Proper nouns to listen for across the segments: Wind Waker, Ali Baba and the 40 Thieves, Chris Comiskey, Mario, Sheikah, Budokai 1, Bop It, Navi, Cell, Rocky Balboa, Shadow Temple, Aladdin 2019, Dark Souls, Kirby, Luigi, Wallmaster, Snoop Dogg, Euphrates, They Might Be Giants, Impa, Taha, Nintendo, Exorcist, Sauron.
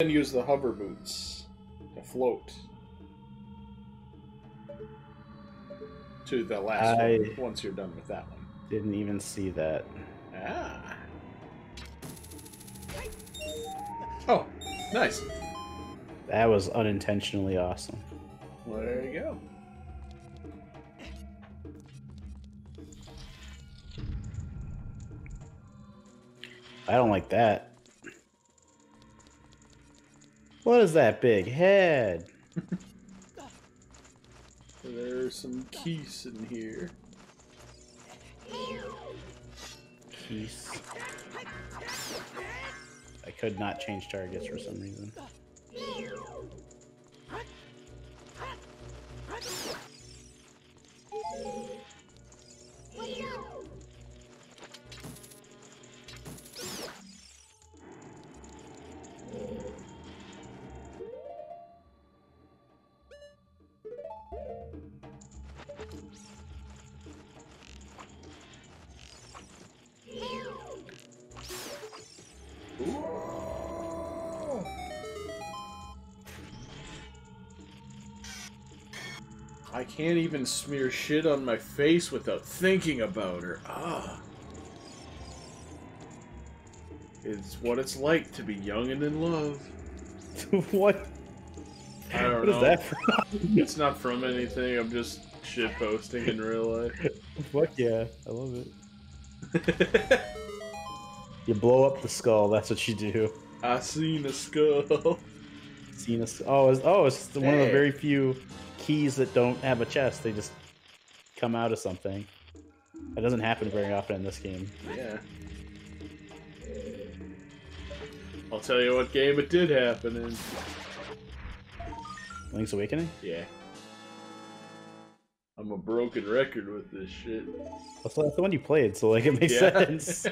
Then use the hover boots to float to the last one once you're done with that one. Didn't even see that. Ah. Oh, nice. That was unintentionally awesome. Well, there you go. I don't like that. What is that big head? There's some keys in here. Keys. I could not change targets for some reason. I can't even smear shit on my face without thinking about her. Ah. It's what it's like to be young and in love. What? I don't know. What is that from? It's not from anything, I'm just shitposting in real life. Fuck yeah, I love it. You blow up the skull, that's what you do. I seen a skull. Seen a skull. Oh, it's one of the very few keys that don't have a chest, they just come out of something. That doesn't happen very often in this game. Yeah. I'll tell you what game it did happen in. Link's Awakening? Yeah. I'm a broken record with this shit. That's the one you played, so like it makes sense.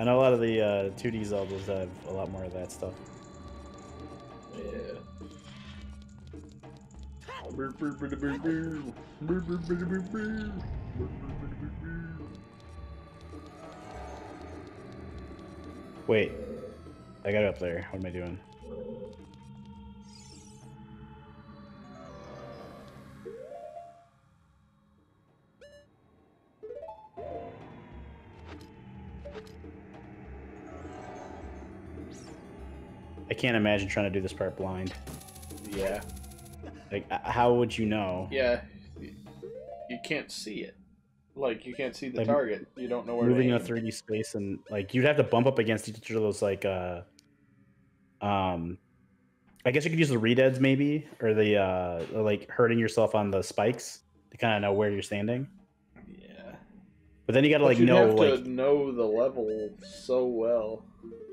I know a lot of the 2D Zeldas have a lot more of that stuff. Yeah. Wait, I got it up there. What am I doing? I can't imagine trying to do this part blind. Yeah. Like, how would you know? Yeah, you can't see it. Like, you can't see the target. You don't know where moving to aim. In a 3D space, and like you'd have to bump up against each of those. Like, I guess you could use the re-deads maybe, or the like hurting yourself on the spikes to kind of know where you're standing. Yeah, but then you got to like know to know the level so well.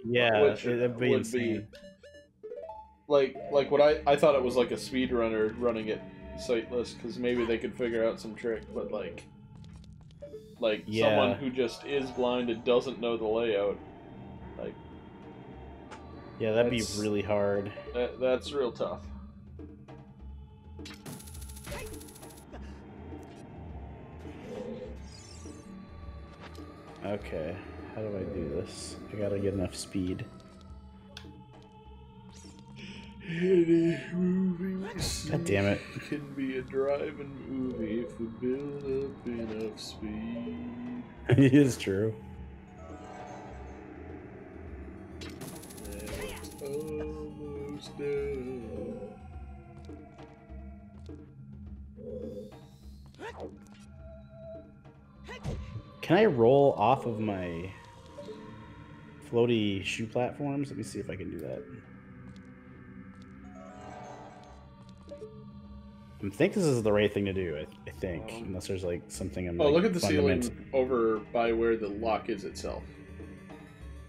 Yeah, which that'd be insane. Like what I thought it was like a speedrunner running it sightless because maybe they could figure out some trick, but like yeah. Someone who just is blind and doesn't know the layout, like yeah, that'd be really hard. That's real tough. Okay, how do I do this? I gotta get enough speed. Any movie God damn it. Can be a driving movie if we build up enough speed. It is true. That's almost done. Can I roll off of my floaty shoe platforms? Let me see if I can do that. I think this is the right thing to do, I think. Unless there's like something I'm look at the ceiling over by where the lock is itself.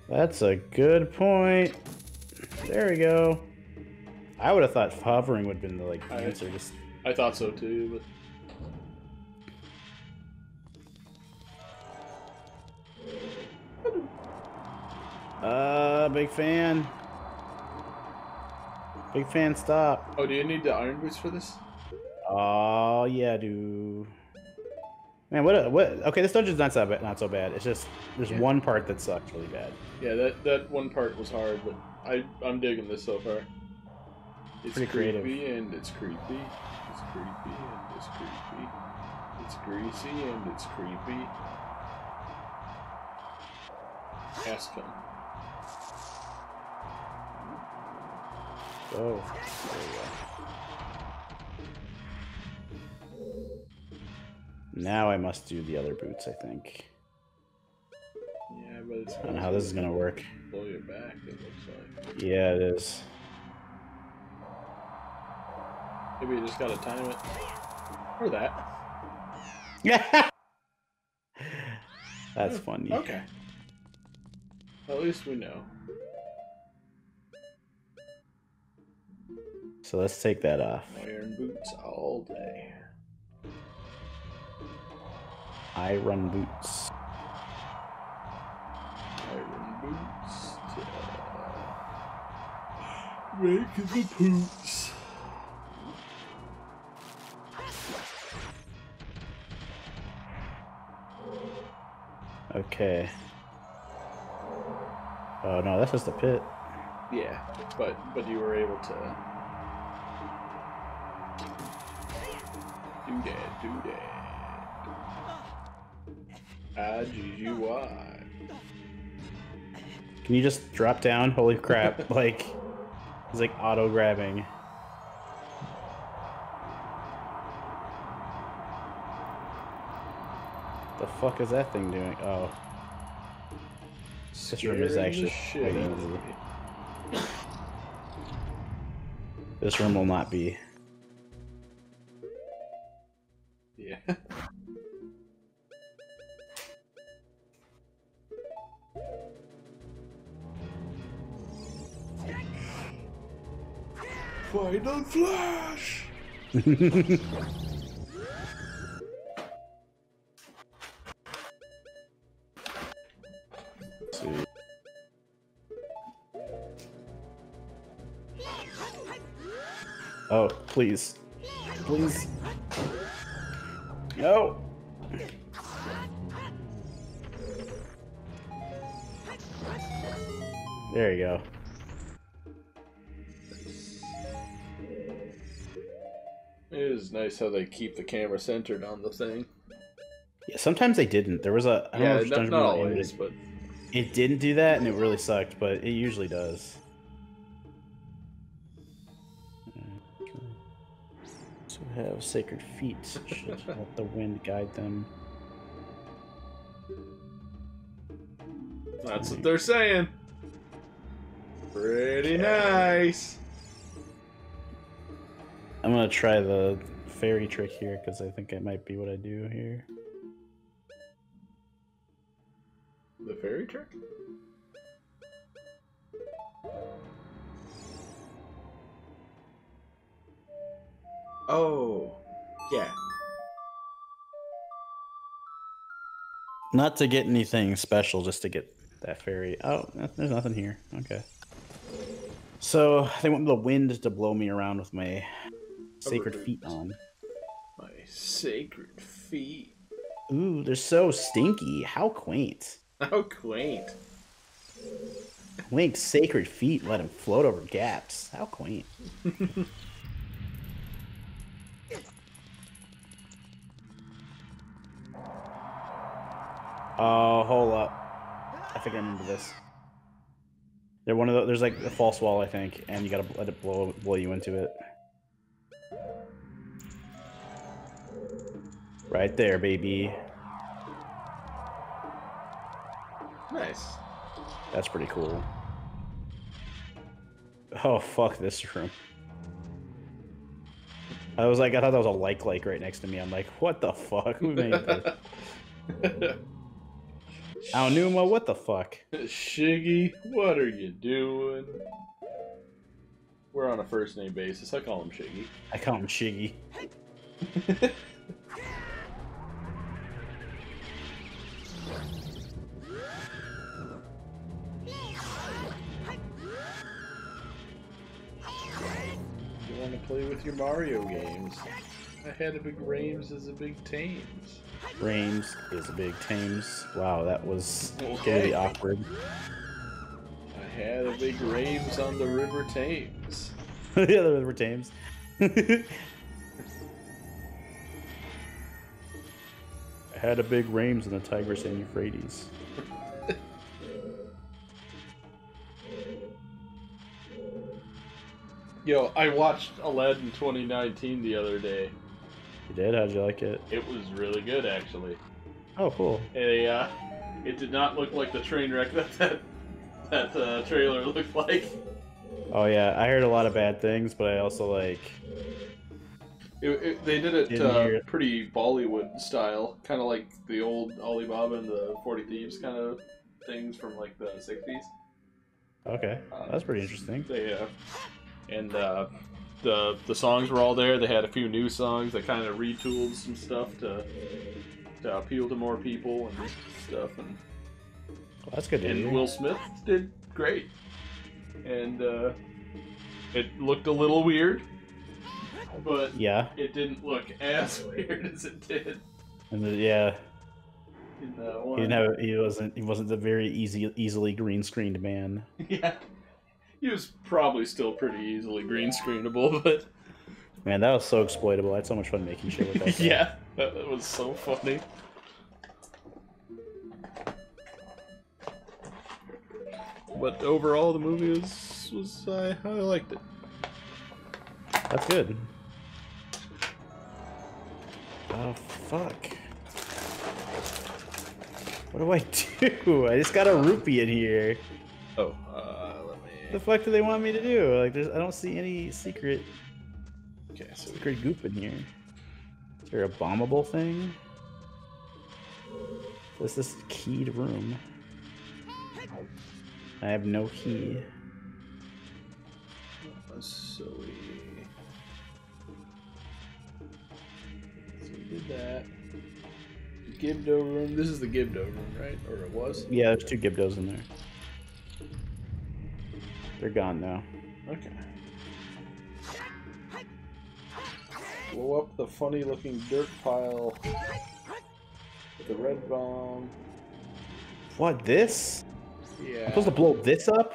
That's a good point. There we go. I would have thought hovering would have been the answer. I thought so too, but big fan. Big fan, stop. Oh, do you need the iron boots for this? Oh yeah, dude. Man, what? Okay, this dungeon's not so bad. It's just there's one part that sucked really bad. Yeah, that one part was hard, but I'm digging this so far. It's pretty creative. It's creepy and it's creepy. It's greasy and it's creepy. Ask him. Oh, there we go. Now I must do the other boots, I think. Yeah, but it's... I don't know how this is gonna work. Blow your back, it looks like. Yeah, it is. Maybe you just gotta time it. Or that. Yeah. That's funny. Okay. At least we know. So let's take that off. Iron boots all day. Iron boots. Iron boots. Make the poops. Okay. Oh no, that's just a pit. Yeah, but you were able to do that. IGGY. Can you just drop down? Holy crap! Like it's like auto grabbing. The fuck is that thing doing? Oh. This room is actually quite easy. This room will not be. Yeah. Final flash. Oh, please. Please. No! There you go. It is nice how they keep the camera centered on the thing. Yeah, sometimes they didn't. There was a... I don't know if not always, but... It didn't do that, and it really sucked, but it usually does. Have sacred feet, should let the wind guide them. That's what they're saying. Pretty nice. I'm gonna try the fairy trick here because I think it might be what I do here. The fairy trick? Oh, yeah. Not to get anything special, just to get that fairy. Oh, there's nothing here. Okay. So they want the wind to blow me around with my sacred feet on. My sacred feet. Ooh, they're so stinky. How quaint. How quaint. Link's sacred feet let him float over gaps. How quaint. Oh, hold up. I think I remember this. They're one of the, there's like a false wall, I think, and you gotta let it blow you into it. Right there, baby. Nice. That's pretty cool. Oh, fuck this room. I was like, I thought that was a like right next to me. I'm like, what the fuck? Who made this? Aonuma, what the fuck? Shiggy, what are you doing? We're on a first name basis. I call him Shiggy. I call him Shiggy. You want to play with your Mario games? I had a big Rames is a big Tames. Rames is a big Tames. Wow, that was gonna be awkward. I had a big Rames on the River Tames. Yeah, the River Tames. I had a big Rames in the Tigris and Euphrates. Yo, I watched Aladdin 2019 the other day. You did? How'd you like it? It was really good, actually. Oh, cool. And, it did not look like the train wreck that trailer looked like. Oh yeah, I heard a lot of bad things, but I also like... They did it pretty Bollywood style, kind of like the old Ali Baba and the 40 Thieves kind of things from like the 60s. Okay, that's pretty interesting. They, and the songs were all there. They had a few new songs. They kind of retooled some stuff to appeal to more people and stuff. And well, that's good. And Will Smith did great. And it looked a little weird, but yeah, it didn't look as weird as it did. And yeah, in that one. You know, he wasn't a very easily green screened man. Yeah. He was probably still pretty easily green screenable, but man, that was so exploitable. I had so much fun making shit with that. Yeah, that was so funny. But overall, the movie was I liked it. That's good. Oh fuck! What do? I just got a rupee in here. Oh. What the fuck do they want me to do? Like, I don't see any secret, okay, so secret goop in here. Is there a bombable thing? What's this keyed room? I have no key. That's silly. So we did that. Gibdo room. This is the Gibdo room, right? Or it was? Yeah, there's two Gibdos in there. They're gone now. Okay. Blow up the funny-looking dirt pile with the red bomb. What, this? Yeah. I'm supposed to blow this up?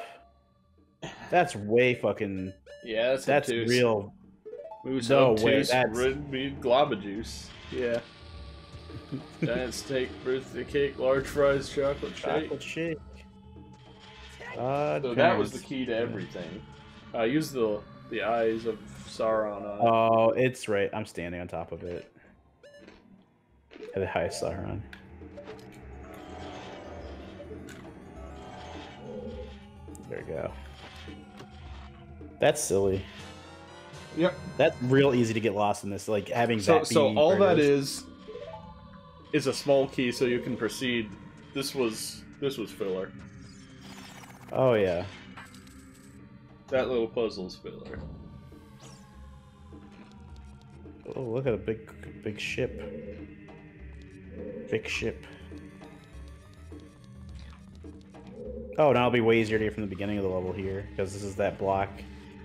That's way fucking... Yeah, that's real. No way, that's... red meat globa juice. Yeah. Giant steak, birthday cake, large fries, chocolate shake. Chocolate shake. So that was the key to everything. Use the eyes of Sauron on... Oh, it's right. I'm standing on top of it. The high Sauron. There we go. That's silly. Yep. That's real easy to get lost in this. Like, having so, that be... So all that is a small key so you can proceed. This was filler. Oh yeah, that little puzzle's filler. Oh, look at a big ship. Big ship. Oh, now it'll be way easier to get from the beginning of the level here because this is that block.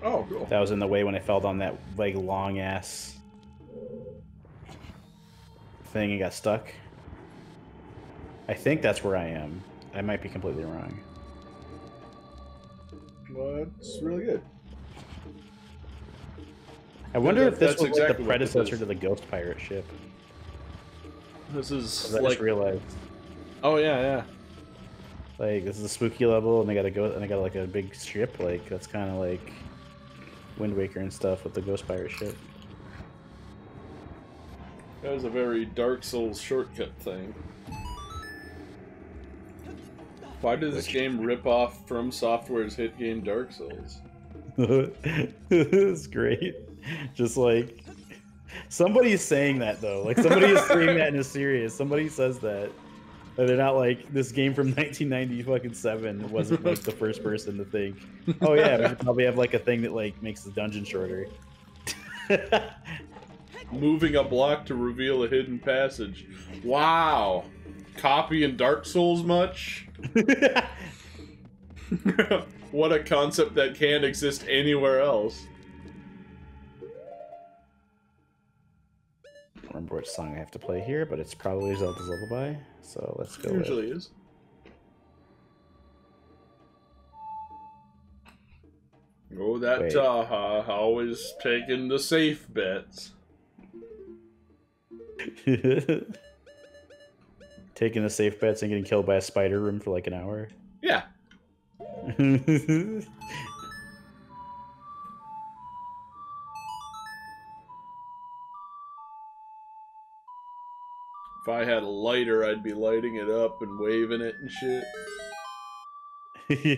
Oh, cool. That was in the way when I fell down that like long ass thing and got stuck. I think that's where I am. I might be completely wrong. Well, it's really good. I wonder if this was exactly like the predecessor to the Ghost Pirate ship. This is like... I just realized. Oh yeah, yeah. Like this is a spooky level, and they got a ghost, and they got like a big ship. Like that's kind of like Wind Waker and stuff with the Ghost Pirate ship. That was a very Dark Souls shortcut thing. Why did this game rip off From Software's hit game Dark Souls? It's great. Just like somebody's saying that though. Like somebody is saying that in a series. Somebody says that. And they're not like this game from 1997 wasn't like the first person to think. Oh yeah, we should probably have like a thing that like makes the dungeon shorter. Moving a block to reveal a hidden passage. Wow. Copy in Dark Souls much? What a concept that can't exist anywhere else. remember which song I have to play here, but it's probably Zelda's Lullaby. So let's go. It usually is. Oh, that Wait. Taha always taking the safe bets. Taking the safe bets and getting killed by a spider room for like an hour? Yeah. If I had a lighter, I'd be lighting it up and waving it and shit.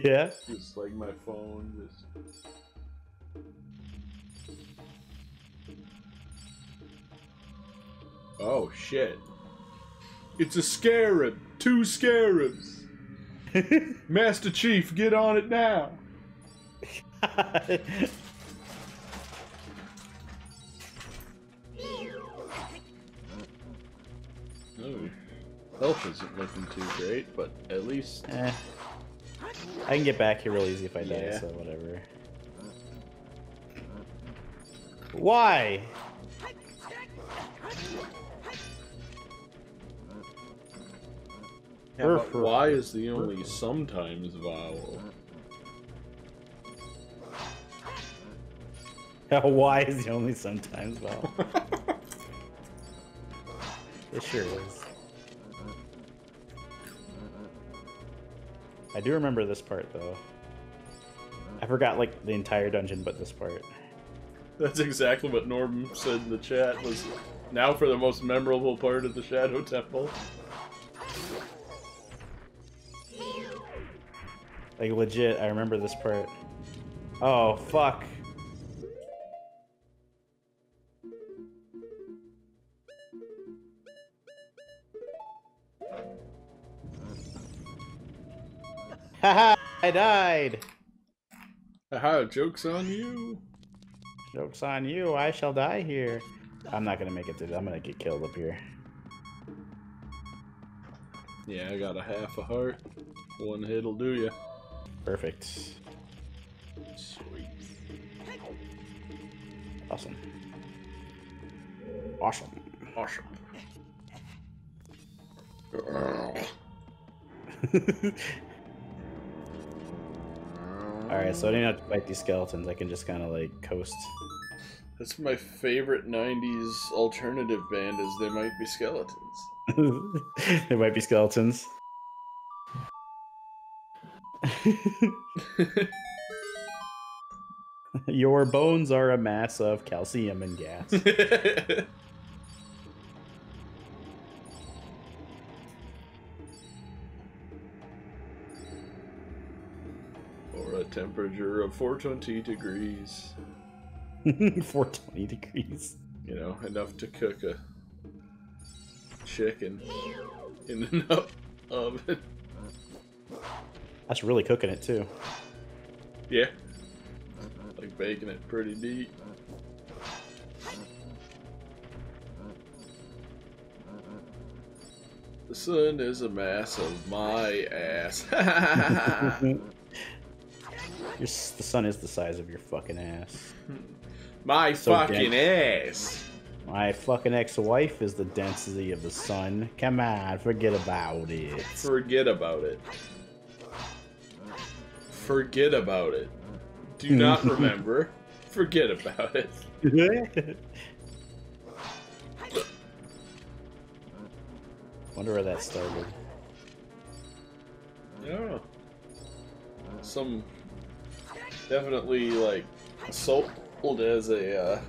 Yeah. It's just like my phone. Just... Oh shit! It's a scarab. 2 scarabs. Master Chief, get on it now. Health isn't looking too great, but at least... I can get back here real easy if I die, so whatever. Why? Yeah, why is the only sometimes vowel? Why is the only sometimes vowel? It sure is. I do remember this part, though. I forgot, like, the entire dungeon but this part. That's exactly what Norm said in the chat, was now for the most memorable part of the Shadow Temple. Like, legit, I remember this part. Oh, fuck. Haha, I died! Haha, joke's on you! Joke's on you, I shall die here. I'm not gonna make it through, I'm gonna get killed up here. Yeah, I got a half a heart. 1 hit'll do ya. Perfect. Sweet. Awesome. Awesome. Awesome. Alright, so I didn't have to fight these skeletons, I can just kind of like coast. That's my favorite 90s alternative band is They Might Be Skeletons. They Might Be Skeletons. Your bones are a mass of calcium and gas. A temperature of 420 degrees. 420 degrees. You know, enough to cook a chicken in an oven. That's really cooking it too. Yeah. Like baking it pretty deep. The sun is a mass of my ass. The sun is the size of your fucking ass. My so fucking dense. Ass! My fucking ex-wife is the density of the sun. Come on, forget about it. Forget about it. Forget about it. Do not remember. Forget about it. Wonder where that started. Yeah. Some... Definitely like sold as a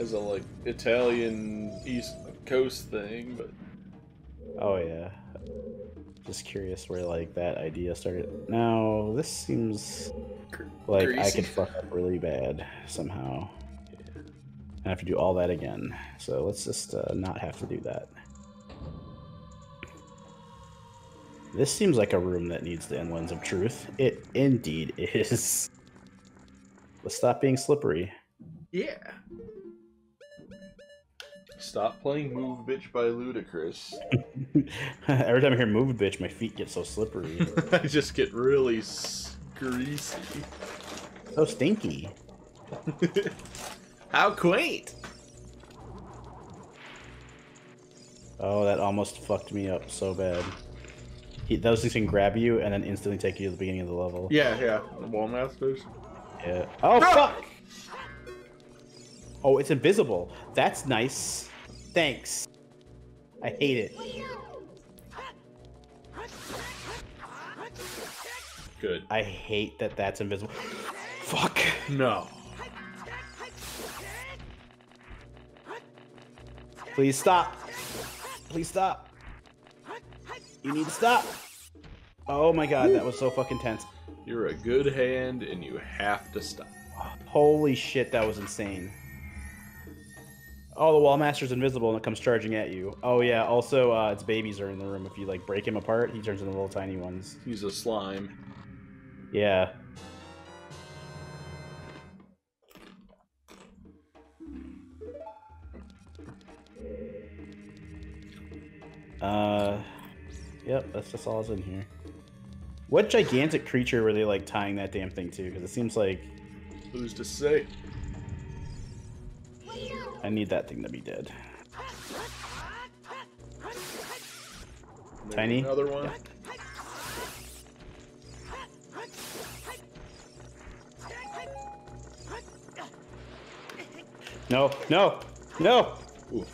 like Italian East Coast thing, but oh yeah, just curious where like that idea started. Now this seems like greasy. I could fuck up really bad somehow. Yeah. I have to do all that again, so let's just not have to do that. This seems like a room that needs the Inlands of Truth. It indeed is. Let's stop being slippery. Yeah. Stop playing Move Bitch by Ludacris. Every time I hear Move Bitch, my feet get so slippery. I just get really greasy. So stinky. How quaint. Oh, that almost fucked me up so bad. Those things can grab you and then instantly take you to the beginning of the level. Yeah, yeah. The Wallmasters. Yeah. Oh, no! Fuck! Oh, it's invisible. That's nice. Thanks. I hate it. Good. I hate that that's invisible. Fuck. No. Please stop. Please stop. You need to stop. Oh my god, that was so fucking tense. You're a good hand and you have to stop. Holy shit, that was insane. Oh, the Wallmaster's invisible and it comes charging at you. Oh yeah, also its babies are in the room. If you like break him apart, he turns into little tiny ones. He's a slime. Yeah. Yep, that's just all that's in here. What gigantic creature were they like tying that damn thing to? Because it seems like... Who's to say? I need that thing to be dead. Maybe tiny? Another one? Yeah. No, no, no! Ooh.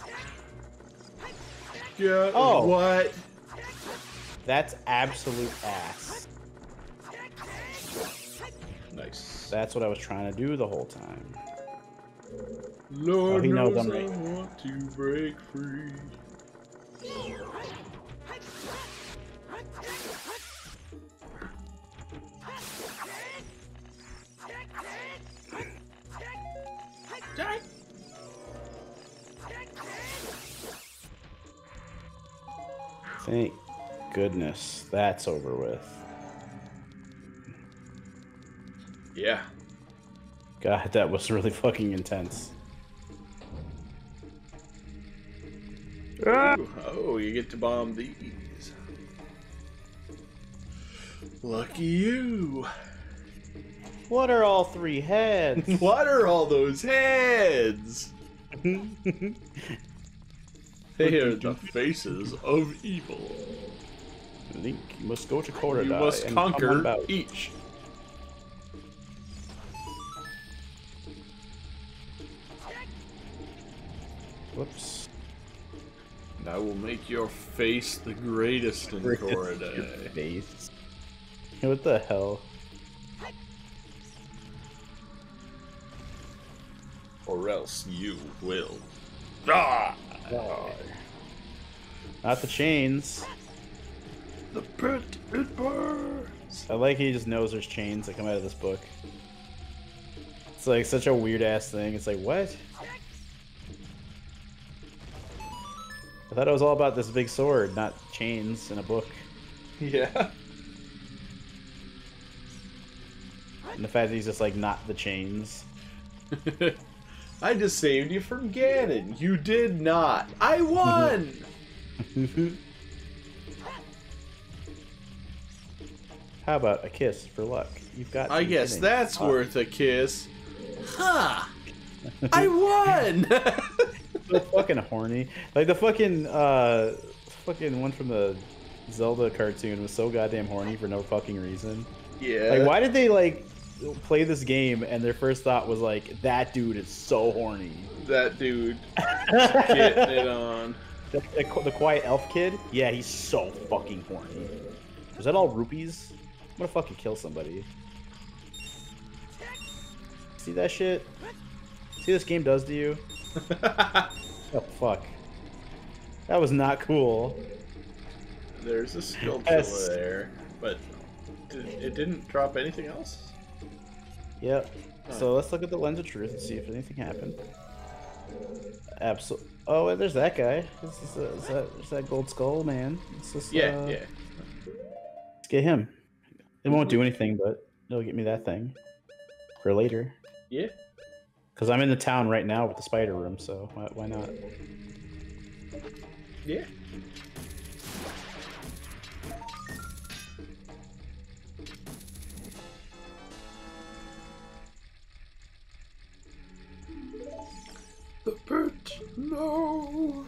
Yeah, oh! What? That's absolute ass. Nice. That's what I was trying to do the whole time. Lord knows I'm right. I want to break free. Die. Thank goodness that's over with. Yeah. God, that was really fucking intense. Ooh, oh, you get to bomb these. Lucky you. What are all three heads? What are all those heads? They are the faces of evil. Link, you must go to Korra. You must conquer each. Whoops. And I will make your face the greatest in Korra. Your face. What the hell? Or else you will die. Not the chains. The pit, it burns. I like he just knows there's chains that come out of this book. It's like such a weird ass thing. It's like, what? I thought it was all about this big sword, not chains in a book. Yeah. And the fact that he's just like, not the chains. I just saved you from Ganon. You did not. I won! How about a kiss for luck? You've got. I guess kidding. That's oh. Worth a kiss. Huh! I won! So fucking horny. Like the fucking fucking one from the Zelda cartoon was so goddamn horny for no fucking reason. Yeah. Like why did they like play this game and their first thought was like, that dude is so horny. That dude getting it on. The quiet elf kid? Yeah, he's so fucking horny. Is that all rupees? I'm gonna fucking kill somebody. See that shit? See what this game does to you? Oh fuck. That was not cool. There's a skill yes. There, but it didn't drop anything else? Yep. Huh. So let's look at the lens of truth and see if anything happened. Absolutely. Oh, and there's that guy. Is that gold skull man? Just, yeah, yeah. Let's get him. It won't do anything, but it'll get me that thing for later. Yeah. Because I'm in the town right now with the spider room, so why not? Yeah. The pit, no!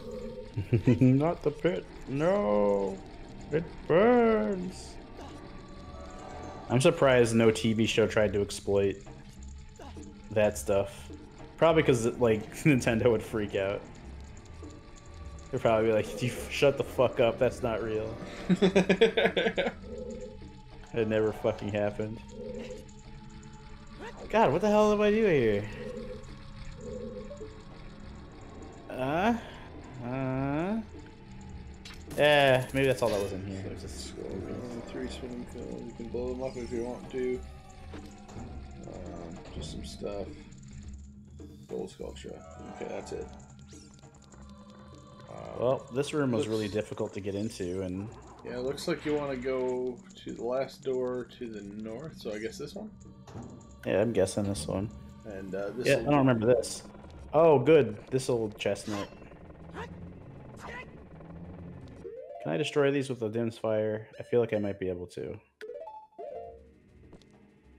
Not the pit. No. It burns. I'm surprised no TV show tried to exploit that stuff. Probably because, like, Nintendo would freak out. They'd probably be like, shut the fuck up, that's not real. It never fucking happened. God, what the hell am I doing here? Yeah, maybe that's all that was in here. There's a skull. Three swimming kills. You can blow them up if you want to. Just some stuff. Gold sculpture. Okay, that's it. Well, this room was really difficult to get into, and yeah, it looks like you want to go to the last door to the north. So I guess this one. Yeah, I'm guessing this one. And this. Yeah, I don't remember this. Oh, good. This old chestnut. Can I destroy these with the dense fire? I feel like I might be able to.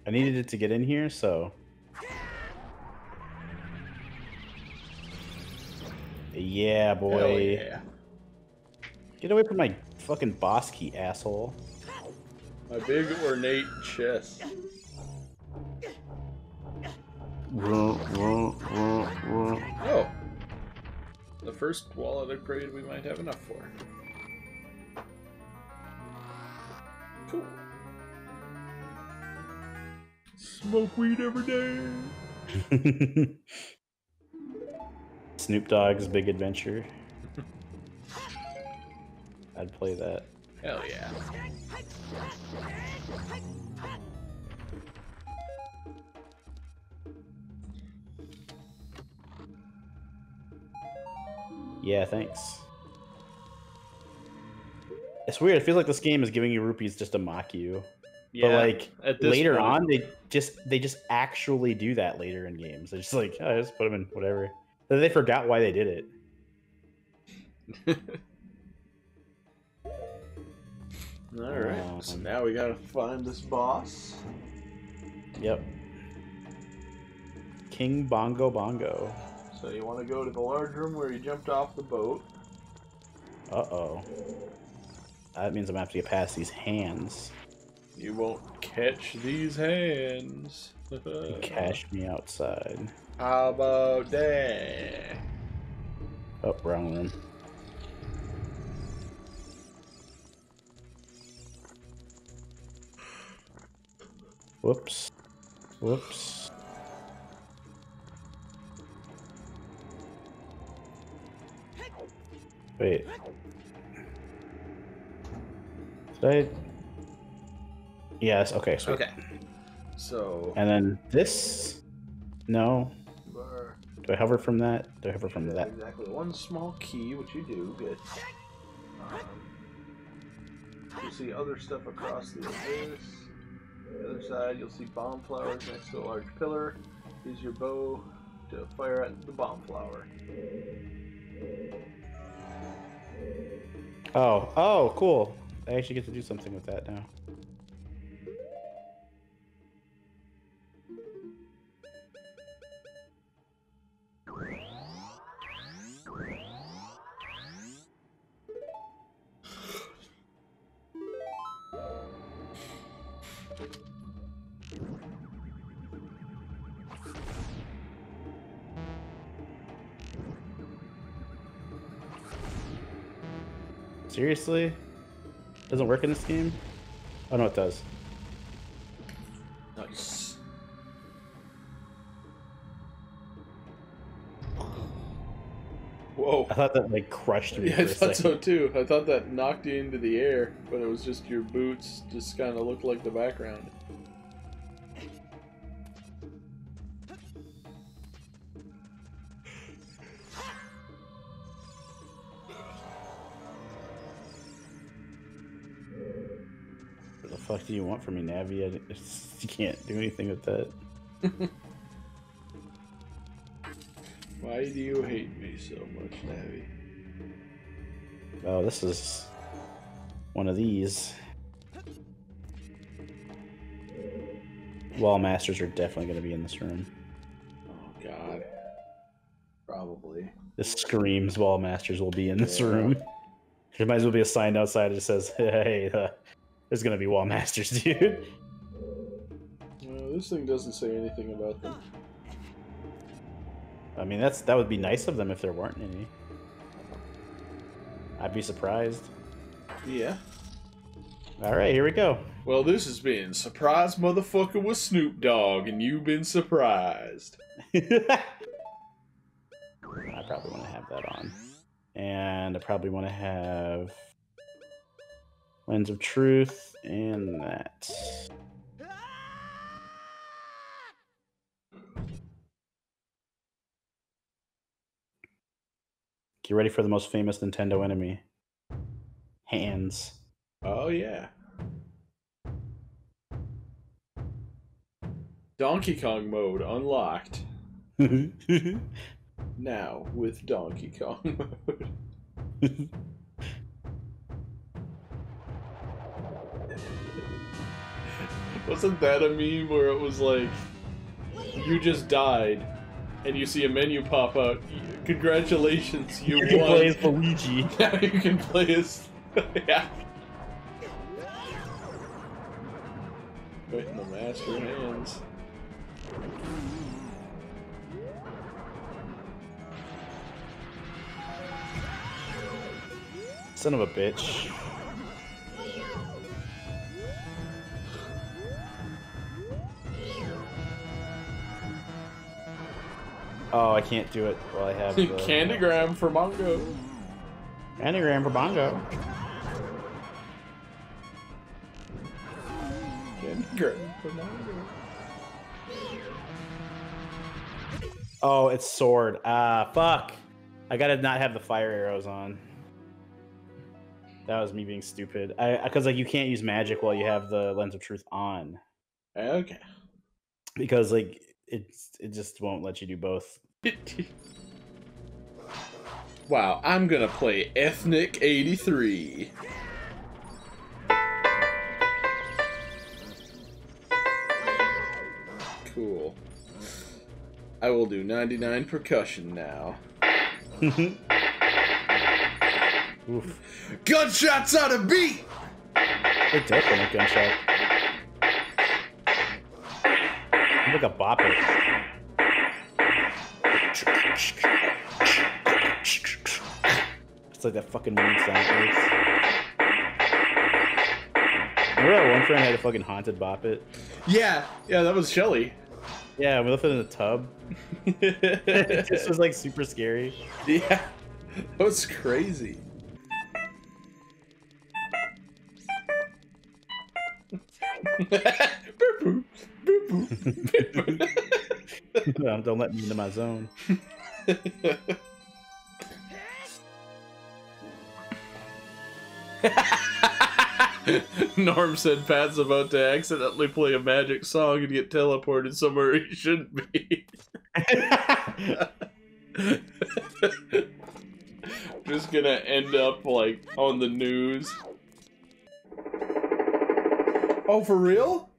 I needed it to get in here, so. Yeah, boy. Yeah. Get away from my fucking boss key, asshole. My big ornate chest. Oh. The first wallet upgrade we might have enough for. Cool. Smoke weed every day. Snoop Dogg's Big Adventure. I'd play that. Hell yeah. Yeah, thanks. It's weird. It feels like this game is giving you rupees just to mock you. Yeah, but like at this later point, on, they just actually do that later in games. They're just like, oh, just put them in whatever. Then they forgot why they did it. All right. So now we gotta find this boss. Yep. King Bongo Bongo. So you want to go to the large room where you jumped off the boat. Uh-oh. That means I'm going to have to get past these hands. You won't catch these hands. Cash me outside. How about that? Oh, wrong room. Whoops. Whoops. Wait. Did I? Yes, okay, sweet. Okay. So. And then this? No. Do I hover from that? Do I hover from that? Exactly. One small key, which you do. Good. You'll see other stuff across the other side, you'll see bomb flowers next to a large pillar. Use your bow to fire at the bomb flower. Oh, oh, cool. I actually get to do something with that now. Seriously? Doesn't work in this game? Oh no, it does. Nice. Whoa. I thought that like crushed me. Yeah, I thought so too. I thought that knocked you into the air, but it was just your boots just kind of looked like the background. Fuck do you want from me, Navi? You can't do anything with that. Why do you hate me so much, Navi? Oh, this is one of these. Wallmasters are definitely going to be in this room. Oh, God. Probably. This screams Wallmasters will be in this room. There might as well be a sign outside that says, hey, there's going to be Wallmasters, dude. This thing doesn't say anything about them. I mean, that would be nice of them if there weren't any. I'd be surprised. Yeah. All right, here we go. Well, this has been Surprise Motherfucker with Snoop Dogg, and you've been surprised. I probably want to have that on. And I probably want to have Lens of Truth and that. Get ready for the most famous Nintendo enemy. Hands. Oh, yeah. Donkey Kong mode unlocked. Now with Donkey Kong mode. Wasn't that a meme where it was like, you just died, and you see a menu pop out, congratulations, you won. You can play as Luigi. Now you can play as... yeah. Right in the master hands. Son of a bitch. Oh, I can't do it while I have the... Candygram for Mongo. Candygram for Mongo. Candygram for Mongo. Oh, it's sword. Ah, fuck. I gotta not have the fire arrows on. That was me being stupid. Because like you can't use magic while you have the Lens of Truth on. Okay. Because like it just won't let you do both. Wow, I'm gonna play Ethnic 83. Cool. I will do 99 percussion now. Oof. Gunshots on a beat! They're definitely gunshot. Look at Bop It. It's like that fucking moon sound. Remember that one friend had a fucking haunted Bop It? Yeah, yeah, that was Shelly. Yeah, we left it in the tub. This was like super scary. Yeah, that was crazy. Boop, boop, boop, boop. No, don't let me into my zone. Norm said Pat's about to accidentally play a magic song and get teleported somewhere he shouldn't be. Just gonna end up like on the news. Oh, for real?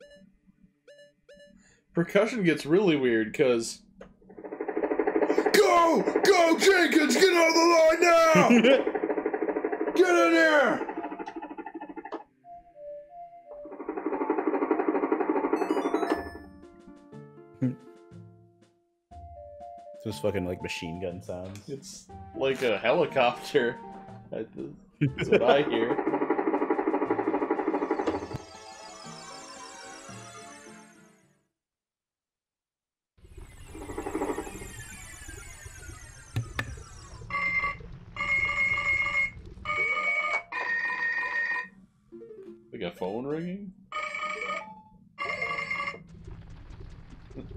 Percussion gets really weird, because... Go! Go, Jenkins! Get out of the line now! Get in here! This fucking, like, machine gun sounds. It's like a helicopter. That's what I hear.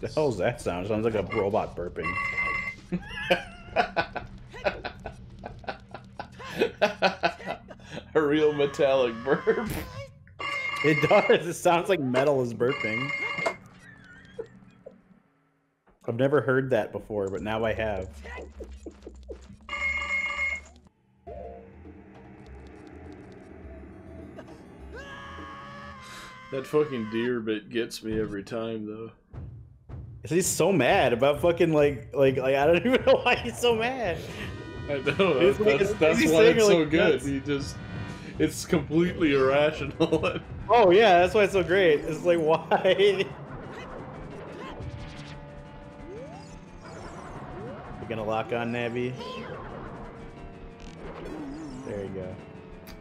The hell's that sound? It sounds like a robot burping. A real metallic burp. It does. It sounds like metal is burping. I've never heard that before, but now I have. That fucking deer bit gets me every time, though. He's so mad about fucking like I don't even know why he's so mad. I know. That's why it's so good. He just, it's completely irrational. Oh yeah, that's why it's so great. It's like, why? We're gonna lock on Navi. There you go.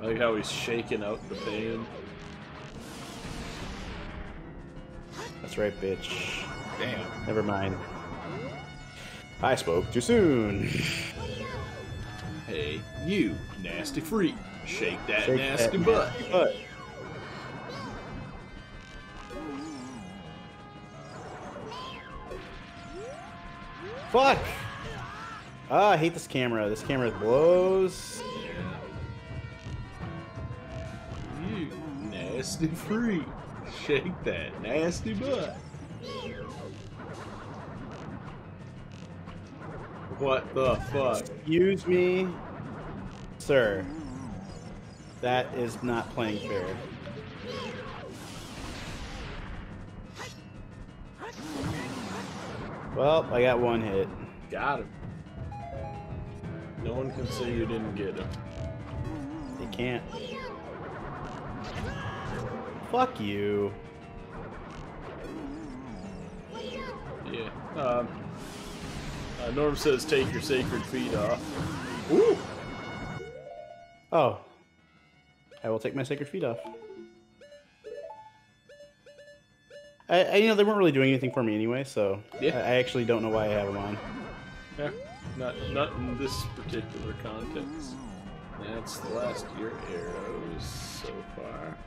I like how he's shaking out the pain. That's right, bitch. Damn. Never mind. I spoke too soon. Hey, you nasty freak. Shake that nasty butt. Fuck! Ah, I hate this camera. This camera blows. Yeah. You nasty freak. Shake that nasty butt. What the fuck? Excuse me, sir. That is not playing fair. Well, I got one hit. Got him. No one can say you didn't get him. They can't. Fuck you. Yeah. Norm says take your sacred feet off. Ooh! Oh. I will take my sacred feet off. I you know, they weren't really doing anything for me anyway, so yeah. I actually don't know why I have them on. Yeah, not in this particular context. That's the last of your arrows so far.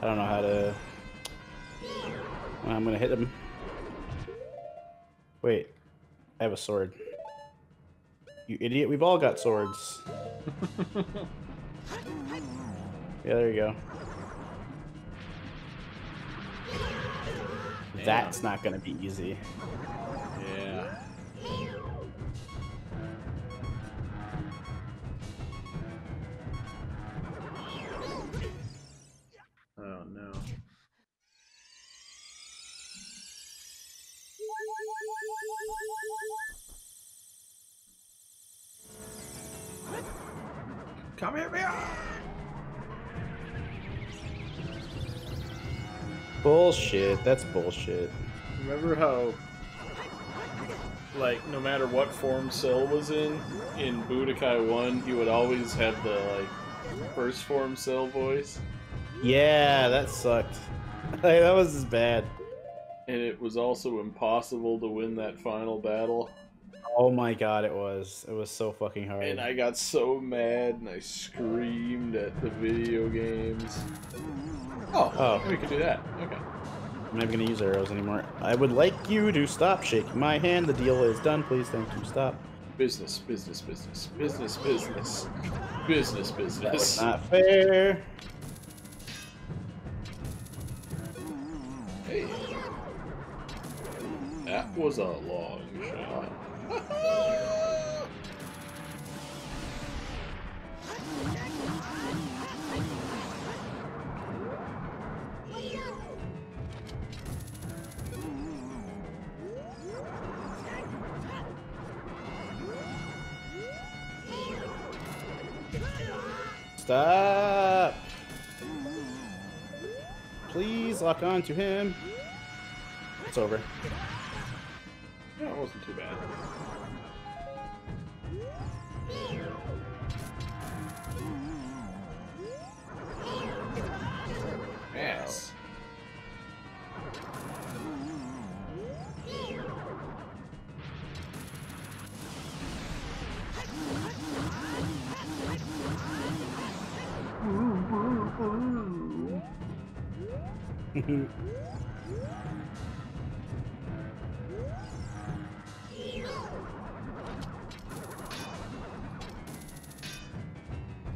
I don't know how to... Well, I'm gonna hit him. Wait. I have a sword. You idiot, we've all got swords. Yeah, there you go. Damn. That's not gonna be easy. Yeah. Oh no. Come here, man! Bullshit. That's bullshit. Remember how, like, no matter what form Cell was in Budokai 1, he would always have the, like, first form Cell voice? Yeah, that sucked. Like, that was just bad. And it was also impossible to win that final battle. Oh my god, it was. It was so fucking hard. And I got so mad and I screamed at the video games. Oh, we could do that. Okay. I'm not gonna use arrows anymore. I would like you to stop shaking my hand. The deal is done. Please, thank you. Stop. Business, business, business, business, business, business, business. That was not fair. Hey. That was a long shot. Stop! Please lock on to him. It's over. No, it wasn't too bad. Yes.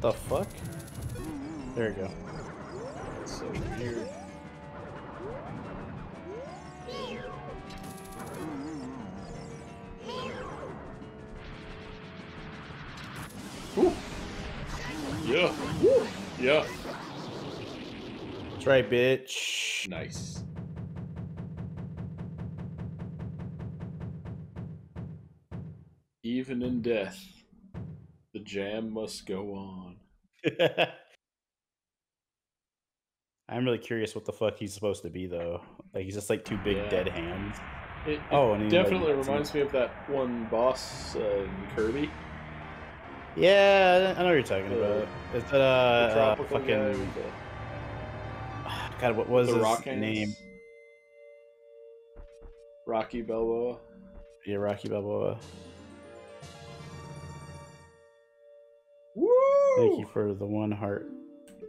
The fuck? There you go. That's so weird. Woo. Yeah. Woo. Yeah. That's right, bitch. Nice. Even in death, the jam must go on. I'm really curious what the fuck he's supposed to be, though. Like, he's just like two big dead hands. It definitely reminds me of that one boss in Kirby. Yeah, I know what you're talking about. It's that fucking... God, what was his name? Rocky Balboa. Yeah, Rocky Balboa. Woo! Thank you for the 1 heart.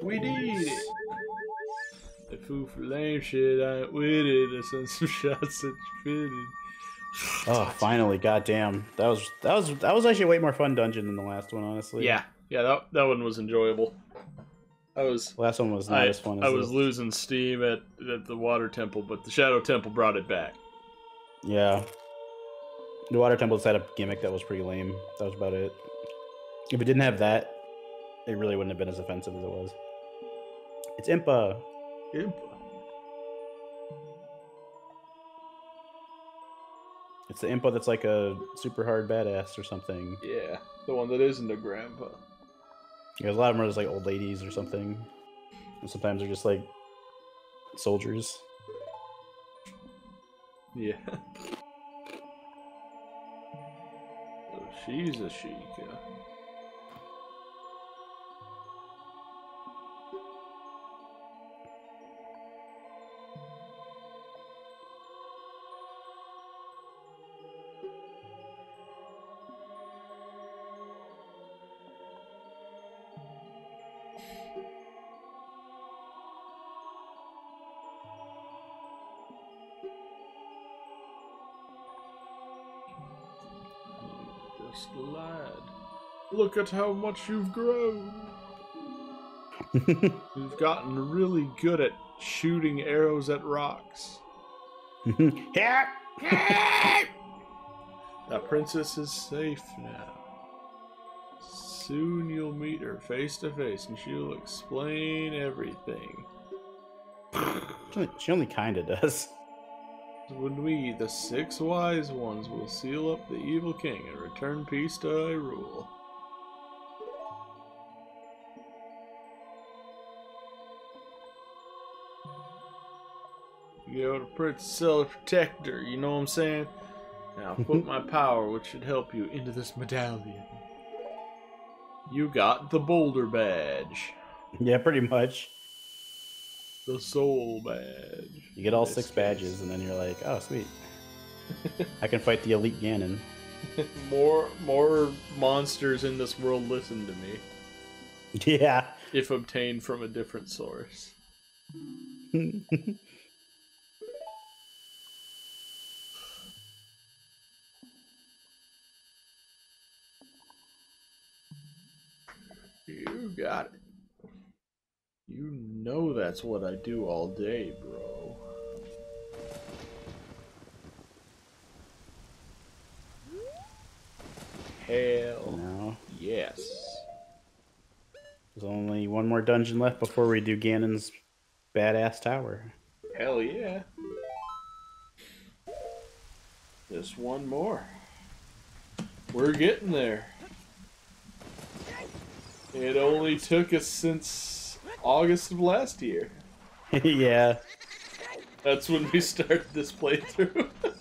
We did it! The foo for lame shit, I ain't with it. I sent some shots that you fitted. Oh, finally! Goddamn, that was actually a way more fun dungeon than the last one, honestly. Yeah, yeah, that one was enjoyable. Last one was not as fun. I was losing steam at the Water Temple, but the Shadow Temple brought it back. Yeah. The Water Temple had a gimmick that was pretty lame. That was about it. If it didn't have that, it really wouldn't have been as offensive as it was. It's Impa. Impa. It's the Impa that's like a super hard badass or something. Yeah, the one that isn't a grandpa. Yeah, a lot of them are just like old ladies or something. And sometimes they're just like soldiers. Yeah. Oh, she's a Sheikah. Lad, look at how much you've grown. You've gotten really good at shooting arrows at rocks. The princess is safe now. Soon you'll meet her face to face and she'll explain everything. She only kinda does. When we, the 6 wise ones, will seal up the evil king and return peace to Hyrule. You go to Prince Cell Protector, you know what I'm saying? Now put my power, which should help you, into this medallion. You got the Boulder Badge. Yeah, pretty much. The Soul Badge. You get all 6 badges, and then you're like, oh, sweet. I can fight the elite Ganon. More monsters in this world listen to me. Yeah. If obtained from a different source. You got it. You know that's what I do all day, bro. Hell no. Yes. There's only 1 more dungeon left before we do Ganon's badass tower. Hell yeah. Just 1 more. We're getting there. It only took us since August of last year. Yeah. That's when we started this playthrough.